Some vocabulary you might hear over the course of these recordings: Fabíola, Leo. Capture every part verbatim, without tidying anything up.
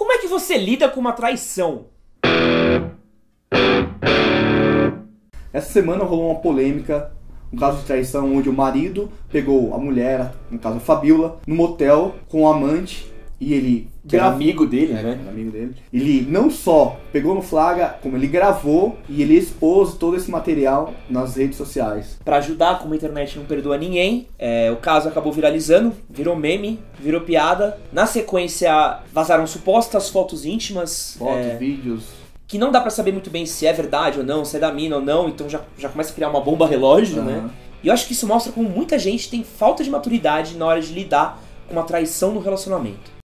Como é que você lida com uma traição? Essa semana rolou uma polêmica, um caso de traição onde o marido pegou a mulher, no caso a Fabíola, num motel com o amante e ele... Que era amigo dele, né? Era amigo dele. Ele não só pegou no flagra, como ele gravou e ele expôs todo esse material nas redes sociais. Pra ajudar, como a internet não perdoa ninguém, é, o caso acabou viralizando, virou meme, virou piada. Na sequência, vazaram supostas fotos íntimas. Fotos, é, vídeos. Que não dá pra saber muito bem se é verdade ou não, se é da mina ou não. Então já, já começa a criar uma bomba relógio, uhum. né? E eu acho que isso mostra como muita gente tem falta de maturidade na hora de lidar com uma traição no relacionamento.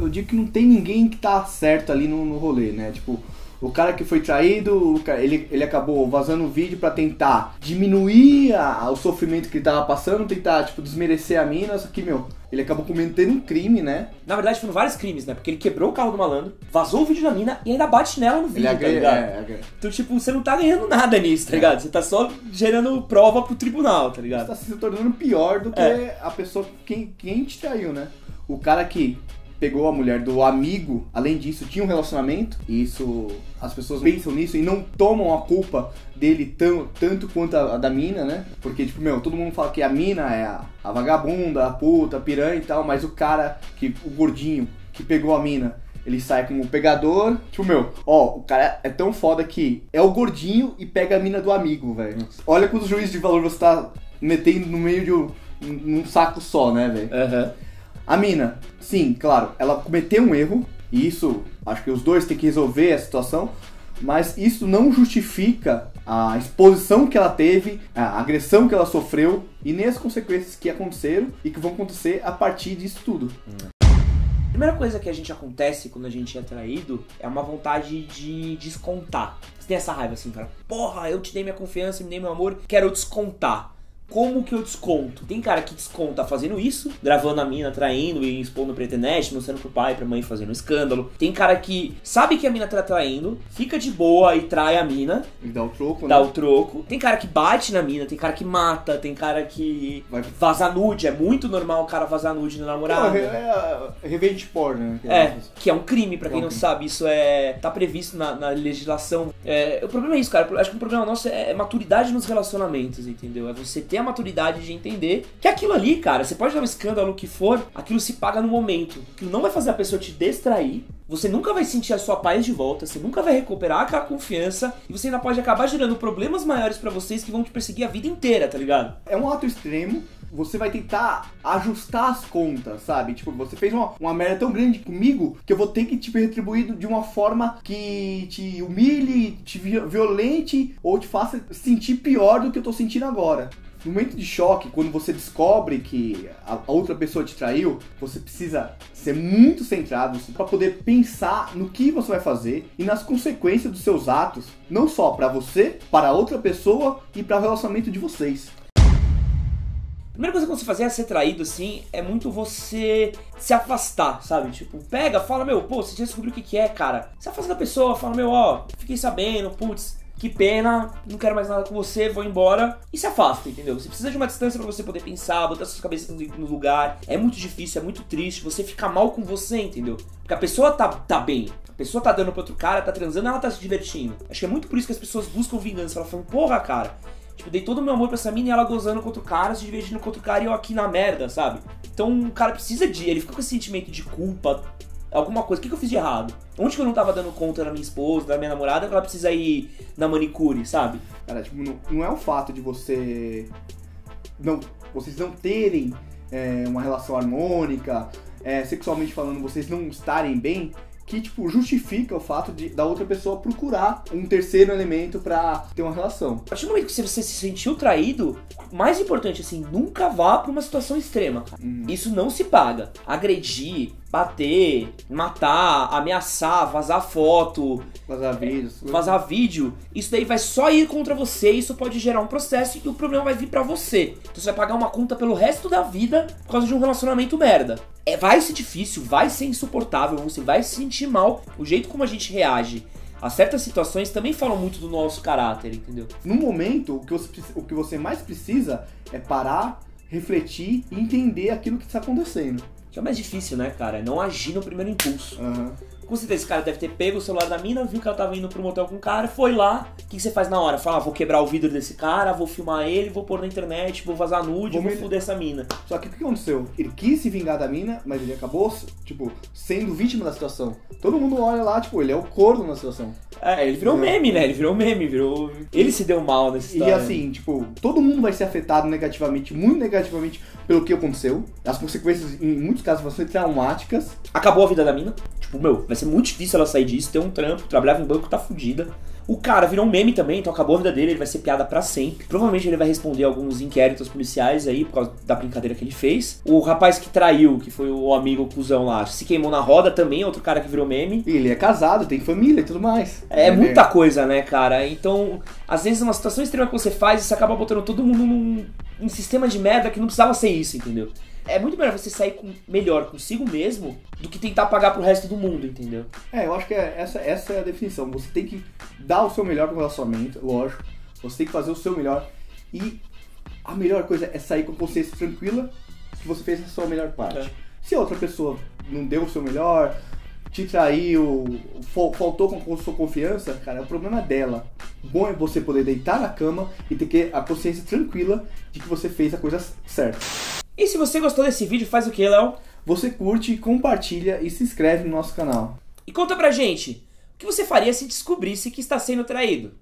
Eu digo que não tem ninguém que tá certo ali no, no rolê, né? Tipo, o cara que foi traído, o cara, ele, ele acabou vazando o vídeo pra tentar diminuir a, o sofrimento que ele tava passando, tentar, tipo, desmerecer a mina, só que, meu, ele acabou cometendo um crime, né? Na verdade, foram vários crimes, né? Porque ele quebrou o carro do malandro, vazou o vídeo da mina e ainda bate nela no vídeo, ele tá ligado? É, é, é. Então, tipo, você não tá ganhando nada nisso, tá ligado? É. Você tá só gerando prova pro tribunal, tá ligado? Você tá se tornando pior do que é. a pessoa, quem, quem te traiu, né? O cara que... pegou a mulher do amigo, além disso, tinha um relacionamento, e isso, as pessoas pensam nisso e não tomam a culpa dele tão, tanto quanto a, a da mina, né? Porque, tipo, meu, todo mundo fala que a mina é a, a vagabunda, a puta, a piranha e tal, mas o cara, que, o gordinho, que pegou a mina, ele sai como pegador, tipo, meu, ó, o cara é tão foda que é o gordinho e pega a mina do amigo, velho. Olha quantos juízes de valor você tá metendo no meio de um, um saco só, né, velho? Aham. Uhum. A mina, sim, claro, ela cometeu um erro, e isso, acho que os dois têm que resolver a situação, mas isso não justifica a exposição que ela teve, a agressão que ela sofreu, e nem as consequências que aconteceram e que vão acontecer a partir disso tudo. Hum. A primeira coisa que a gente acontece quando a gente é traído é uma vontade de descontar. Você tem essa raiva assim, cara, porra, eu te dei minha confiança, me dei meu amor, quero descontar. Como que eu desconto? Tem cara que desconta fazendo isso, gravando a mina traindo e expondo pra internet, mostrando pro pai, pra mãe, fazendo escândalo. Tem cara que sabe que a mina tá traindo, fica de boa e trai a mina. E dá o troco, dá né? Dá o troco. Tem cara que bate na mina, tem cara que mata, tem cara que Vai. vaza nude. É muito normal o cara vazar nude no namorado. É, é, é revenge porn, né? É, é, que é um crime, pra quem é um não crime. sabe. Isso é tá previsto na, na legislação. É, o problema é isso, cara. Acho que o problema nosso é maturidade nos relacionamentos, entendeu? É você ter a maturidade de entender que aquilo ali, cara, você pode dar um escândalo, o que for, aquilo se paga no momento. Aquilo não vai fazer a pessoa te distrair, você nunca vai sentir a sua paz de volta, você nunca vai recuperar aquela confiança e você ainda pode acabar gerando problemas maiores pra vocês que vão te perseguir a vida inteira, tá ligado? É um ato extremo. Você vai tentar ajustar as contas, sabe? Tipo, você fez uma, uma merda tão grande comigo que eu vou ter que te retribuir de uma forma que te humilhe, te violente ou te faça sentir pior do que eu tô sentindo agora. No momento de choque, quando você descobre que a, a outra pessoa te traiu, você precisa ser muito centrado para poder pensar no que você vai fazer e nas consequências dos seus atos, não só para você, para outra pessoa e para o relacionamento de vocês. A primeira coisa que você fazer é ser traído, assim, é muito você se afastar, sabe? Tipo, pega, fala, meu, pô, você já descobriu o que que é, cara. Se afasta da pessoa, fala, meu, ó, fiquei sabendo, putz, que pena, não quero mais nada com você, vou embora. E se afasta, entendeu? Você precisa de uma distância pra você poder pensar, botar suas cabeças no lugar. É muito difícil, é muito triste, você fica mal com você, entendeu? Porque a pessoa tá, tá bem. A pessoa tá dando pra outro cara, tá transando, ela tá se divertindo. Acho que é muito por isso que as pessoas buscam vingança. Elas falam, porra, cara, tipo, dei todo o meu amor pra essa mina e ela gozando contra o cara, se divertindo contra o cara e eu aqui na merda, sabe? Então o cara precisa de... ele fica com esse sentimento de culpa, alguma coisa. O que que eu fiz de errado? Onde que eu não tava dando conta da minha esposa, da minha namorada, que ela precisa ir na manicure, sabe? Cara, tipo, não, não é o fato de você... não, vocês não terem é, uma relação harmônica, é, sexualmente falando, vocês não estarem bem... que, tipo, justifica o fato de, da outra pessoa procurar um terceiro elemento pra ter uma relação. A partir do momento que você se sentiu traído, mais importante, assim, nunca vá pra uma situação extrema, cara. Hum. Isso não se paga. Agredir, bater, matar, ameaçar, vazar foto... Vazar vídeo. É, vazar vídeo. Isso daí vai só ir contra você, isso pode gerar um processo e o problema vai vir pra você. Então você vai pagar uma conta pelo resto da vida por causa de um relacionamento merda. É, vai ser difícil, vai ser insuportável, você vai se sentir mal. O jeito como a gente reage a certas situações também falam muito do nosso caráter, entendeu? No momento, o que você, o que você mais precisa é parar, refletir e entender aquilo que está acontecendo. que é o mais difícil, né, cara? É não agir no primeiro impulso. Uhum. Com certeza, esse cara deve ter pego o celular da mina, viu que ela tava indo pro motel com o cara, foi lá. O que, que você faz na hora? Fala, ah, vou quebrar o vidro desse cara, vou filmar ele, vou pôr na internet, vou vazar nude, vou, vou me... foder essa mina. Só que o que aconteceu? Ele quis se vingar da mina, mas ele acabou, tipo, sendo vítima da situação. Todo mundo olha lá, tipo, ele é o corno na situação. É, ele virou entendeu? meme, né? Ele virou meme, virou... Ele se deu mal nessa história. E assim, tipo, todo mundo vai ser afetado negativamente, muito negativamente, pelo que aconteceu. As consequências, em muitos casos, vão ser traumáticas. Acabou a vida da mina. Tipo, meu, vai ser muito difícil ela sair disso, ter um trampo, trabalhava em banco, tá fudida. O cara virou um meme também, então acabou a vida dele, ele vai ser piada pra sempre. Provavelmente ele vai responder alguns inquéritos policiais aí, por causa da brincadeira que ele fez. O rapaz que traiu, que foi o amigo cuzão lá, se queimou na roda também, outro cara que virou meme. E ele é casado, tem família e tudo mais. É, é muita coisa, né, cara? Então, às vezes, uma situação extrema que você faz, você acaba botando todo mundo num, num sistema de merda que não precisava ser isso, entendeu? É muito melhor você sair com, melhor consigo mesmo do que tentar pagar pro resto do mundo, entendeu? É, eu acho que é, essa, essa é a definição. Você tem que dar o seu melhor pro relacionamento, lógico. Você tem que fazer o seu melhor. E a melhor coisa é sair com consciência tranquila que você fez a sua melhor parte. É. Se a outra pessoa não deu o seu melhor, te traiu, faltou com sua confiança, cara, é o problema dela. O bom é você poder deitar na cama e ter que a consciência tranquila de que você fez a coisa certa. E se você gostou desse vídeo, faz o que, Léo? Você curte, compartilha e se inscreve no nosso canal. E conta pra gente, o que você faria se descobrisse que está sendo traído?